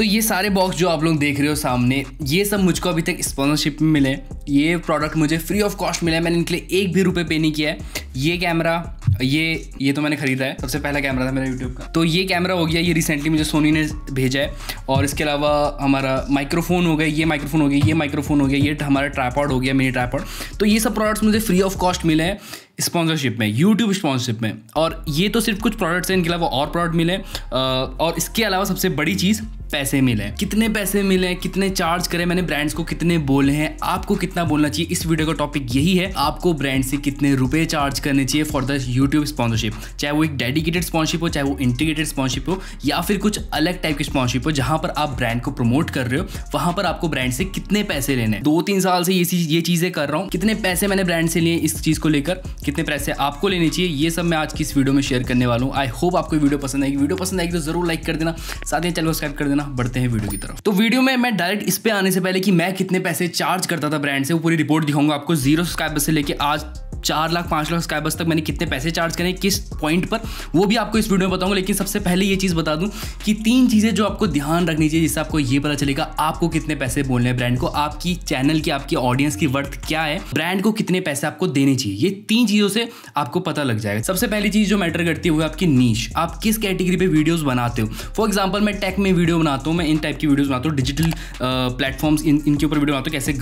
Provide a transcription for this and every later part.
तो ये सारे बॉक्स जो आप लोग देख रहे हो सामने, ये सब मुझको अभी तक स्पॉन्सरशिप में मिले। ये प्रोडक्ट मुझे फ्री ऑफ कॉस्ट मिला है, मैंने इनके लिए एक भी रुपये पे नहीं किया है। ये कैमरा, ये तो मैंने खरीदा है, सबसे पहला कैमरा था मेरा यूट्यूब का। तो ये कैमरा हो गया, ये रिसेंटली मुझे सोनी ने भेजा है। और इसके अलावा हमारा माइक्रोफोन हो गया, ये माइक्रोफोन हो गया, ये माइक्रोफोन हो गया, ये हमारा ट्राइपॉड हो गया, मिनी ट्राइपॉड। तो ये सब प्रोडक्ट्स मुझे फ्री ऑफ कॉस्ट मिले हैं स्पॉन्सरशिप में, यूट्यूब स्पॉन्सरशिप में। और ये तो सिर्फ कुछ प्रोडक्ट्स हैं, इनके अलावा और प्रोडक्ट मिले। और इसके अलावा सबसे बड़ी चीज़ पैसे मिले, कितने पैसे मिले, कितने चार्ज करें मैंने, ब्रांड्स को कितने बोले हैं, आपको कितना बोलना चाहिए, इस वीडियो का टॉपिक यही है। आपको ब्रांड से कितने रुपए चार्ज करने चाहिए फॉर द यूट्यूब स्पॉन्सरशिप, चाहे वो एक डेडिकेटेड स्पॉन्सरशिप हो, चाहे वो इंटीग्रेटेड स्पॉन्सरशिप हो, या फिर कुछ अलग टाइप की स्पॉन्सरशिप हो जहाँ पर आप ब्रांड को प्रमोट कर रहे हो, वहाँ पर आपको ब्रांड से कितने पैसे लेने। 2-3 साल से ये चीज़ें कर रहा हूँ, कितने पैसे मैंने ब्रांड से लिए इस चीज़ को लेकर, कितने पैसे आपको लेने चाहिए, ये सब मैं आज की इस वीडियो में शेयर करने वाला हूँ। आई होप आपको वीडियो पसंद आएगी। वीडियो पसंद आएगी तो जरूर लाइक कर देना, साथ ही चैनल को सब्सक्राइब कर देना। बढ़ते हैं वीडियो की तरफ। तो वीडियो में मैं डायरेक्ट इस पे आने से पहले कि मैं कितने पैसे चार्ज करता था ब्रांड से, वो पूरी रिपोर्ट दिखाऊंगा आपको। 0 सब्सक्राइबर्स से लेके आज 4 लाख 5 लाख सब्सक्राइबर्स तक मैंने कितने पैसे चार्ज करें, किस पॉइंट पर, वो भी आपको इस वीडियो में बताऊंगा। लेकिन सबसे पहले ये चीज़ बता दूं कि 3 चीज़ें जो आपको ध्यान रखनी चाहिए, जिससे आपको ये पता चलेगा आपको कितने पैसे बोलने हैं ब्रांड को, आपकी चैनल की, आपकी ऑडियंस की वर्थ क्या है, ब्रांड को कितने पैसे आपको देने चाहिए। ये 3 चीज़ों से आपको पता लग जाएगा। सबसे पहली चीज़ जो मैटर करती है वो आपकी नीश, आप किस कैटेगरी पर वीडियोज़ बनाते हो। फॉर एग्जाम्पल मैं टेक में वीडियो बनाता हूँ, मैं इन टाइप की वीडियोज़ बनाता हूँ, डिजिटल प्लेटफॉर्म्स इनके ऊपर वीडियो बनाता हूँ, कैसे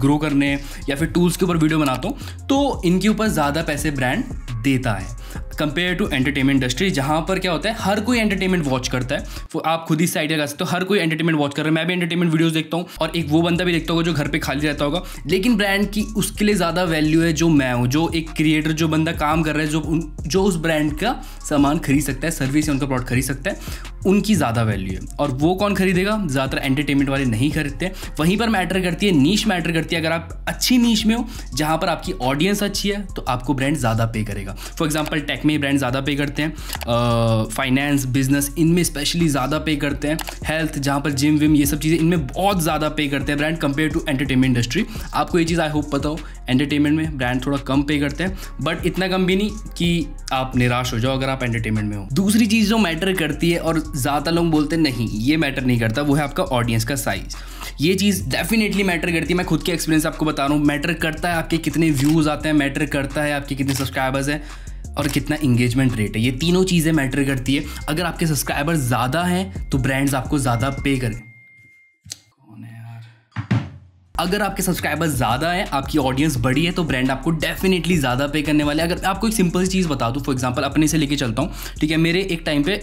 ग्रो करने या फिर टूल्स के ऊपर वीडियो बनाता हूँ। तो इनके ऊपर ज़्यादा पैसे ब्रांड देता है कंपेयर टू एंटरटेनमेंट इंडस्ट्री, जहाँ पर क्या होता है हर कोई एंटरटेनमेंट वॉच करता है। तो आप खुद ही साइड लगा सकते हो, हर कोई एंटरटेनमेंट वॉच कर रहा है। मैं भी एंटरटेनमेंट वीडियोस देखता हूँ और एक वो बंदा भी देखता होगा जो घर पे खाली रहता होगा, लेकिन ब्रांड की उसके लिए ज़्यादा वैल्यू है जो मैं हूँ, जो एक क्रिएटर, जो बंदा काम कर रहा है, जो उस ब्रांड का सामान खरीद सकता है, सर्विस या उनका प्रोडक्ट खरीद सकता है, उनकी ज़्यादा वैल्यू है। और वो कौन खरीदेगा, ज़्यादातर एंटरटेनमेंट वाले नहीं खरीदते। वहीं पर मैटर करती है नीश, मैटर करती है। अगर आप अच्छी नीश में हो जहाँ पर आपकी ऑडियंस अच्छी है तो आपको ब्रांड ज़्यादा पे करेगा। फॉर एग्जाम्पल टेक में ब्रांड ज़्यादा पे करते हैं, फाइनेंस, बिजनेस इनमें स्पेशली ज़्यादा पे करते हैं, हेल्थ जहाँ पर जिम विम ये सब चीज़ें, इनमें बहुत ज़्यादा पे करते हैं brand compare to entertainment industry. आपको ये चीज़ आई होप पता हो, एंटरटेनमेंट में ब्रांड थोड़ा कम पे करते हैं, बट इतना कम भी नहीं कि आप निराश हो जाओ अगर आप एंटरटेनमेंट में हो। दूसरी चीज़ जो मैटर करती है और ज़्यादा लोग बोलते नहीं, ये मैटर नहीं करता, वो है आपका ऑडियंस का साइज़। ये चीज़ डेफिनेटली मैटर करती है, मैं खुद के एक्सपीरियंस आपको बता रहा हूँ। मैटर करता है आपके कितने व्यूज़ आते हैं, मैटर करता है आपके कितने सब्सक्राइबर्स हैं, और कितना इंगेजमेंट रेट है। ये तीनों चीज़ें मैटर करती है। अगर आपके सब्सक्राइबर ज़्यादा हैं तो ब्रांड्स आपको ज़्यादा पे करें। अगर आपके सब्सक्राइबर्स ज़्यादा हैं, आपकी ऑडियंस बड़ी है, तो ब्रांड आपको डेफिनेटली ज़्यादा पे करने वाले हैं। अगर आपको एक सिंपल सी चीज़ बता दूँ, फॉर एग्जांपल अपने से लेके चलता हूँ, ठीक है। मेरे एक टाइम पे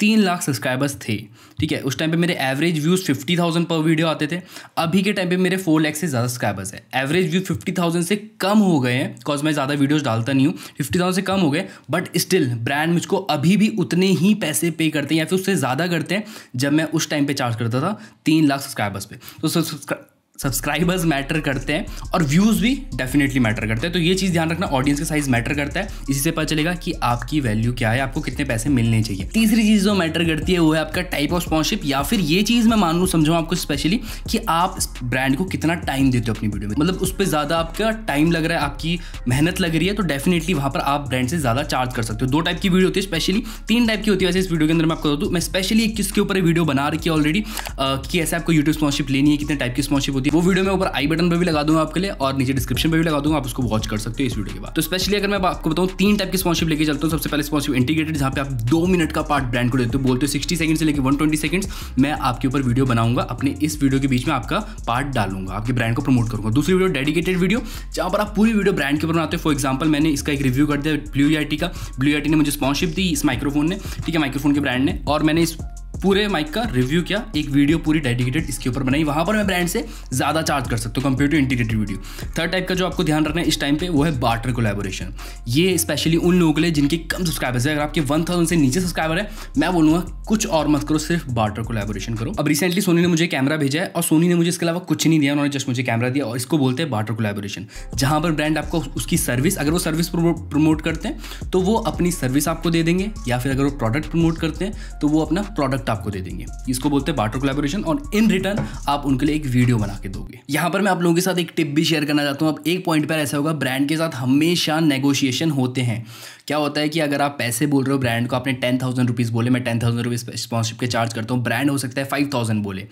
3 लाख सब्सक्राइबर्स थे, ठीक है। उस टाइम पे मेरे एवरेज व्यूज़ 50,000 पर वीडियो आते थे। अभी के टाइम पे मेरे 4 लाख से ज़्यादा सब्सक्राइबर्स हैं, एवरेज व्यू 50,000 से कम हो गए हैं, बिकॉज मैं ज़्यादा वीडियोस डालता नहीं हूँ। 50,000 से कम हो गए, बट स्टिल ब्रांड मुझको अभी भी उतने ही पैसे पे करते हैं या फिर उससे ज़्यादा करते हैं जब मैं उस टाइम पर चार्ज करता था 3 लाख सब्सक्राइबर्स पर। तो सब्सक्राइबर्स मैटर करते हैं और व्यूज़ भी डेफिनेटली मैटर करते हैं। तो ये चीज़ ध्यान रखना, ऑडियंस का साइज़ मैटर करता है। इसी से पता चलेगा कि आपकी वैल्यू क्या है, आपको कितने पैसे मिलने चाहिए। तीसरी चीज़ जो मैटर करती है वो है आपका टाइप ऑफ स्पॉन्सरशिप, या फिर ये चीज़ मैं मानूँ समझाऊँ आपको स्पेशली कि आप ब्रांड को कितना टाइम देते हो अपनी वीडियो में, मतलब उस पर ज़्यादा आपका टाइम लग रहा है, आपकी मेहनत लग रही है, तो डेफिनेटली वहाँ पर आप ब्रांड से ज़्यादा चार्ज कर सकते हो। 2 टाइप की वीडियो होती है, स्पेशली 3 टाइप की होती है। वैसे इस वीडियो के अंदर मैं आपको बता दूँ, मैं स्पेशली एक किसके ऊपर वीडियो बना रखी है ऑलरेडी कि ऐसे आपको यूट्यूब स्पॉन्सरशिप लेनी है, कितने टाइप की स्पॉन्सरशिप होती है। वो वीडियो मैं ऊपर आई बटन पे भी लगा दूंगा आपके लिए और नीचे डिस्क्रिप्शन पे भी लगा दूंगा, आप उसको वॉच कर सकते हो इस वीडियो के बाद। तो स्पेशली अगर मैं आपको बताऊं 3 टाइप की स्पॉन्सरशिप लेके चलता हूं। सबसे पहले स्पॉन्सरशिप इंटीग्रेटेड, जहां पे आप 2 मिनट का पार्ट ब्रांड को देते हो, बोलते हो 60 सेकंड से लेकर 120 सेकंड्स मैं आपके ऊपर वीडियो बनाऊंगा, अपने इस वीडियो के बीच में आपका पार्ट डालूंगा, आपके ब्रांड को प्रमोट करूंगा। दूसरी वीडियो डेडिकेटेड वीडियो, जहां पर आप पूरी वीडियो ब्रांड के ऊपर बनाते हो। फॉर एग्जाम्पल मैंने इसका एक रिव्यू कर दिया ब्लू येटी का, ब्लू येटी ने मुझे स्पॉन्सरशिप दी इस माइक्रोफोन ने, ठीक है, माइक्रोफोन के ब्रांड ने, और मैंने इस पूरे माइक का रिव्यू किया, एक वीडियो पूरी डेडिकेटेड इसके ऊपर बनाई। वहाँ पर मैं ब्रांड से ज़्यादा चार्ज कर सकता हूँ compare to integrated video. Third type का जो आपको ध्यान रखना है इस टाइम पे वो है बार्टर कोलैबोरेशन। ये स्पेशली उन लोगों के लिए जिनके कम सब्सक्राइबर्स है। अगर आपके 1000 से नीचे सब्सक्राइबर है, मैं बोलूँगा कुछ और मत करो, सिर्फ बार्टर कोलैबोरेशन करो। अब रिसेंटली सोनी ने मुझे कैमरा भेजा है और सोनी ने मुझे इसके अलावा कुछ नहीं दिया, उन्होंने जस्ट मुझे कैमरा दिया, और इसको बोलते हैं बार्टर कोलैबोरेशन, जहाँ पर ब्रांड आपको उसकी सर्विस, अगर वो सर्विस प्रमोट करते हैं तो वो अपनी सर्विस आपको दे देंगे, या फिर अगर वो प्रोडक्ट प्रमोट करते हैं तो वो अपना प्रोडक्ट गिफ्ट आपको दे देंगे, इसको बोलते हैं बार्टर कोलैबोरेशन, और इन रिटर्न आप उनके लिए एक वीडियो बना के दोगे। यहाँ पर मैं आप लोगों के साथ एक टिप भी शेयर करना चाहता हूँ। अब एक पॉइंट पर ऐसा होगा, ब्रांड के साथ हमेशा नेगोशिएशन होते हैं। क्या होता है कि अगर आप पैसे बोल रहे हो ब्रांड को, आपने 10,000 रुपीज़ बोले, मैं 10,000 रुपीज़ स्पॉन्सरशिप के चार्ज करता हूँ, ब्रांड हो सकता है 5,000 बोले।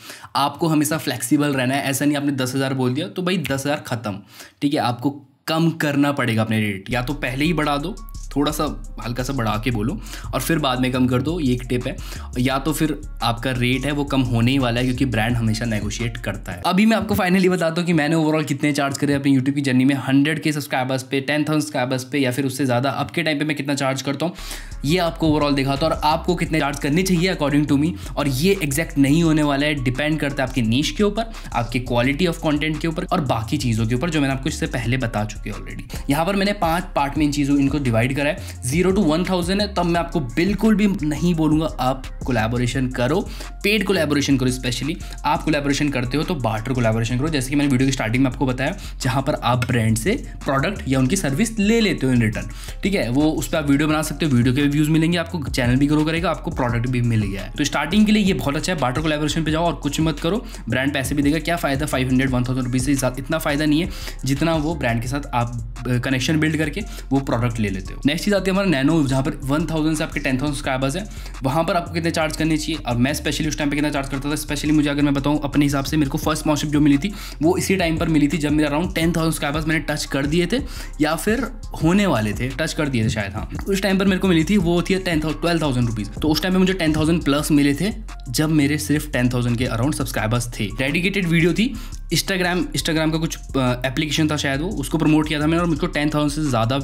आपको हमेशा फ्लेक्सिबल रहना है, ऐसा नहीं आपने 10,000 बोल दिया तो भाई 10,000 खत्म, ठीक है, आपको कम करना पड़ेगा अपने रेट। या तो पहले ही बढ़ा दो, थोड़ा सा हल्का सा बढ़ा के बोलो और फिर बाद में कम कर दो, ये एक टिप है। या तो फिर आपका रेट है वो कम होने ही वाला है, क्योंकि ब्रांड हमेशा नेगोशिएट करता है। अभी मैं आपको फाइनली बताता हूँ कि मैंने ओवरऑल कितने चार्ज करे अपनी यूट्यूब की जर्नी में, 100K सब्सक्राइबर्स पे, 10,000 सब्सक्राइबर्स पे, या फिर उससे ज़्यादा अब के टाइम पर मैं कितना चार्ज करता हूँ, ये आपको ओवरऑल दिखाता हूँ और आपको कितने चार्ज करने चाहिए अकॉर्डिंग टू मी। और ये एग्जैक्ट नहीं होने वाला है, डिपेंड करता है आपकी नीश के ऊपर, आपकी क्वालिटी ऑफ कॉन्टेंट के ऊपर और बाकी चीज़ों के ऊपर जो मैंने आपको इससे पहले बता चुकी है ऑलरेडी। यहाँ पर मैंने 5 पार्ट में इन चीज़ों इनको डिवाइड करा है। 0 to 1,000 है, तब मैं आपको बिल्कुल भी नहीं बोलूँगा आप कोलैबोरेशन करो, पेड कोलैबोरेशन करो। स्पेशली आप कोलैबोरेशन करते हो तो बार्टर कोलैबोरेशन करो, जैसे कि मैंने वीडियो की स्टार्टिंग में आपको बताया, जहाँ पर आप ब्रांड से प्रोडक्ट या उनकी सर्विस ले लेते हो इन रिटर्न, ठीक है, वो उस पर आप वीडियो बना सकते हो, वीडियो के व्यूज़ मिलेंगे आपको, चैनल भी ग्रो करेगा, आपको प्रोडक्ट भी मिल गया है। तो स्टार्टिंग के लिए ये बहुत अच्छा है, बार्टर कोलैबोरेशन पे जाओ और कुछ मत करो, ब्रांड पैसे भी देगा, क्या फ़ायदा 500-1,000 रुपीज़ से इतना फ़ायदा नहीं है जितना वो ब्रांड के साथ आप कनेक्शन बिल्ड करके वो प्रोडक्ट ले लेते हो। नेक्स्ट चीज़ आती है हमारा नैनो, जहाँ पर 1,000 से आपके 10,000 सब्सक्राइबर्स हैं, वहाँ पर आपको कितने चार्ज करने चाहिए। और मैं स्पेशली उस टाइम पे कितना चार्ज करता था, स्पेशली मुझे अगर मैं बताऊँ अपने हिसाब से, मेरे को फर्स्ट स्पॉन्सरशिप जो मिली थी वो इसी टाइम पर मिली थी जब मेरे अराउंड 10,000 सब्सक्राइबर्स मैंने टच कर दिए थे या फिर होने वाले थे, टच कर दिए थे शायद, हाँ उस टाइम पर मेरे को मिली थी, वो थी 12,000 रुपीज़। तो उस टाइम पर मुझे 10,000+ मिले थे जब मेरे सिर्फ 10,000 के अराउंड सब्सक्राइबर्स थे। डेडिकेटेड वीडियो थी, इंस्टाग्राम का कुछ एप्लीकेशन था शायद, वो उसको प्रमोट किया था मैंने और मुझको 10,000 से ज़्यादा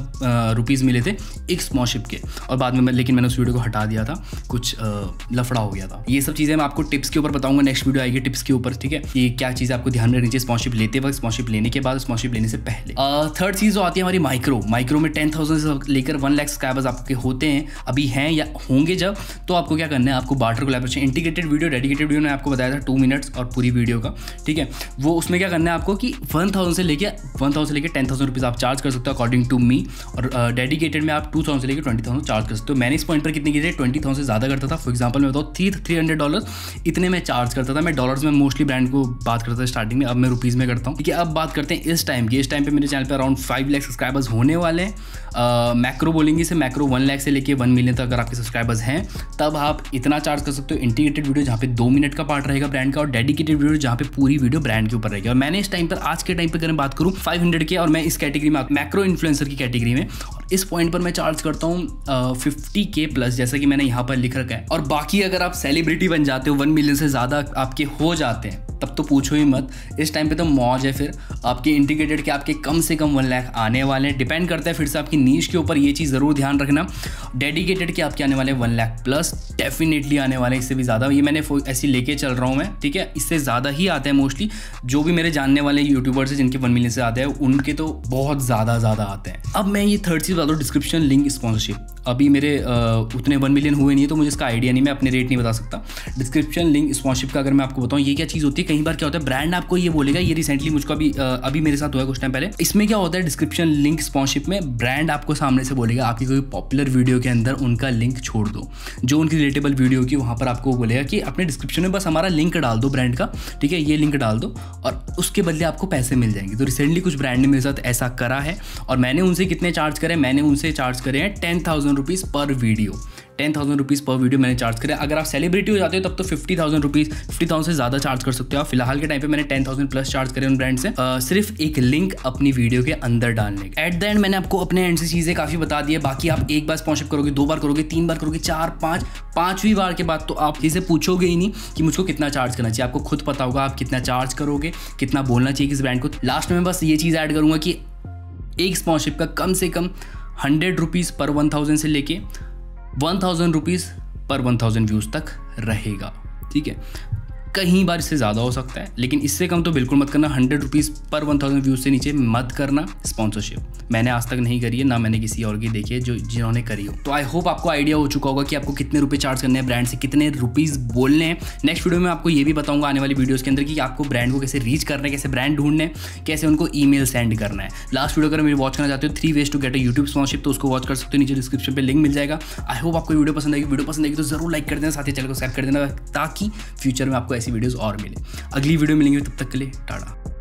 रुपीज़ मिले थे एक स्पॉन्सरशिप के, और बाद में लेकिन मैंने उस वीडियो को हटा दिया था, कुछ लफड़ा हो गया था। ये सब चीज़ें मैं आपको टिप्स के ऊपर बताऊंगा, नेक्स्ट वीडियो आएगी टिप्स के ऊपर, ठीक है, ये क्या चीज़ें आपको ध्यान में रखनी चाहिए स्पॉन्सरशिप लेते वक्त, स्पॉन्सरशिप लेने के बाद, स्पॉन्सरशिप लेने से पहले। थर्ड चीज़ जो आती है हमारी माइक्रो में 10,000 से लेकर 1,00,000 सब्सक्राइबर्स आपके होते हैं, अभी हैं या होंगे जब, तो आपको क्या करना है, आपको barter collaboration, integrated video, dedicated video मैंने आपको बताया था 2 मिनट्स और पूरी वीडियो का, ठीक है, वो उसमें क्या करना है आपको कि 1,000 से लेके 10,000 रुपीज़ आप चार्ज कर सकते हो अकॉर्डिंग टू मी। और डेडिकेटेड में आप 2,000 से लेके 20,000 चार्ज कर सकते हो। मैंने इस पॉइंट पर कितने किए थे, 20,000 से ज़्यादा करता था। फॉर एग्जांपल मैं बताऊँ $300 इतने मैं चार्ज करता था। मैं डॉलर्स में मोस्टली ब्रांड को बात करता था स्टार्टिंग में, अब मैं रुपीज़ में करता हूँ, ठीक है। अब बात करते हैं इस टाइम की। इस टाइम पर मेरे चैनल पर अराउंड 5,00,000 सब्सक्राइबर्स होने वाले हैं। मैक्रो बोलेंगे इसे, मैक्रो 1,00,000 से लेके 1 मिलियन तक अगर आपके सब्सक्राइबर्स हैं तब आप इतना चार्ज कर सकते हो। इंटीग्रेटेड वीडियो जहाँ पे 2 मिनट का पार्ट रहेगा ब्रांड का, और डेडिकेटेड वीडियो जहाँ पे पूरी वीडियो ब्रांड के ऊपर रहेगी। और मैंने इस टाइम पर, आज के टाइम पर अगर मैं बात करूँ 500K, और मैं इस कैटेगरी में, मैक्रो इन्फ्लुएंसर की कैटेगरी में, इस पॉइंट पर मैं चार्ज करता हूँ 50K+, जैसा कि मैंने यहाँ पर लिख रखा है। और बाकी अगर आप सेलिब्रिटी बन जाते हो, 1 मिलियन से ज़्यादा आपके हो जाते हैं, तब तो पूछो ही मत। इस टाइम पे तो मौज है। फिर आपके इंटीग्रेटेड के आपके कम से कम 1,00,000 आने वाले हैं। डिपेंड करता है फिर से आपकी नीश के ऊपर, ये चीज़ ज़रूर ध्यान रखना। डेडिकेटेड के आपके आने वाले 1,00,000+ डेफिनेटली आने वाले, इससे भी ज़्यादा। ये मैंने ऐसी लेके चल रहा हूँ मैं, ठीक है। इससे ज़्यादा ही आते हैं मोस्टली। जो भी मेरे जानने वाले यूट्यूबर्स हैं जिनके 1 मिलियन से आते हैं, उनके तो बहुत ज़्यादा आते हैं। अब मैं ये थर्ड चीज़ बता दूँ, डिस्क्रिप्शन लिंक स्पॉन्सरशिप। अभी मेरे उतने 1 मिलियन हुए नहीं है तो मुझे इसका आइडिया नहीं, मैं अपने रेट नहीं बता सकता। डिस्क्रिप्शन लिंक स्पॉन्सरशिप का अगर मैं आपको बताऊँ, ये क्या चीज़ होती है। कई बार क्या होता है, ब्रांड आपको ये बोलेगा, ये रिसेंटली मुझको अभी मेरे साथ हुआ कुछ टाइम पहले। इसमें क्या होता है, डिस्क्रिप्शन लिंक स्पॉन्सरशिप में ब्रांड आपको सामने से बोलेगा आपकी कोई पॉपुलर वीडियो के अंदर उनका लिंक छोड़ दो, जो उनकी रिलेटेबल वीडियो की। वहाँ पर आपको बोलेगा कि अपने डिस्क्रिप्शन में बस हमारा लिंक डाल दो ब्रांड का, ठीक है, ये लिंक डाल दो और उसके बदले आपको पैसे मिल जाएंगे। तो रिसेंटली कुछ ब्रांड ने मेरे साथ ऐसा करा है। और मैंने उनसे कितने चार्ज करे, मैंने उनसे चार्ज करे हैं 10,000 रुपीज़ पर वीडियो। 10,000 रुपीज़ पर वीडियो मैंने चार्ज करें। अगर आप सेलिब्रिटी हो जाते हो तब तो 50,000 रुपीज़, 50,000 से ज़्यादा चार्ज कर सकते हो आप। फिलहाल के टाइम पे मैंने 10,000+ चार्ज करें उन ब्रांड से, सिर्फ एक लिंक अपनी वीडियो के अंदर डालने के। एट द एंड मैंने आपको अपने एंड से चीज़ें काफ़ी बता दी है। बाकी आप एक बार स्पॉन्सरशिप करोगे, 2 बार करोगे, 3 बार करोगे, 4, 5, 5वीं बार के बाद तो आप इसे पूछोगे ही नहीं कि मुझको कितना चार्ज करना चाहिए। आपको खुद पता होगा आप कितना चार्ज करोगे, कितना बोलना चाहिए किस ब्रांड को। लास्ट में बस ये चीज़ ऐड करूँगा कि एक स्पॉन्सरशिप का कम से कम 100 रुपीज़ पर 1,000 से लेके 1,000 रुपीज़ पर 1,000 व्यूज़ तक रहेगा, ठीक है। कहीं बार इससे ज़्यादा हो सकता है, लेकिन इससे कम तो बिल्कुल मत करना। 100 रुपीज़ पर 1000 व्यूज़ से नीचे मत करना स्पॉन्सरशिप। मैंने आज तक नहीं करी है, ना मैंने किसी और की देखी है जो जिन्होंने करी हो। तो आई होप आपको आइडिया हो चुका होगा कि आपको कितने रुपये चार्ज करने हैं, ब्रांड से कितने रुपीज़ बोलने हैं। नेक्स्ट वीडियो में आपको ये भी बताऊंगा आने वाली वीडियोज़ के अंदर कि आपको ब्रांड को कैसे रीच करना है, कैसे ब्रांड ढूंढने, कैसे उनको ईमेल सेंड करना है। लास्ट वीडियो अगर मेरी वॉच करना चाहते हो, 3 ways to get a YouTube sponsorship, तो उसको वॉच कर सकते हो, नीचे डिस्क्रिप्शन पर लिंक मिल जाएगा। आई होप आपको वीडियो पसंद आएगी। वीडियो पसंद आएगी तो जरूर लाइक कर देना, साथ ही चैनल को सब्सक्राइब कर देना ताकि फ्यूचर में आपको ऐसी वीडियोज़ और मिले। अगली वीडियो मिलेंगे, तब तक के लिए टाटा।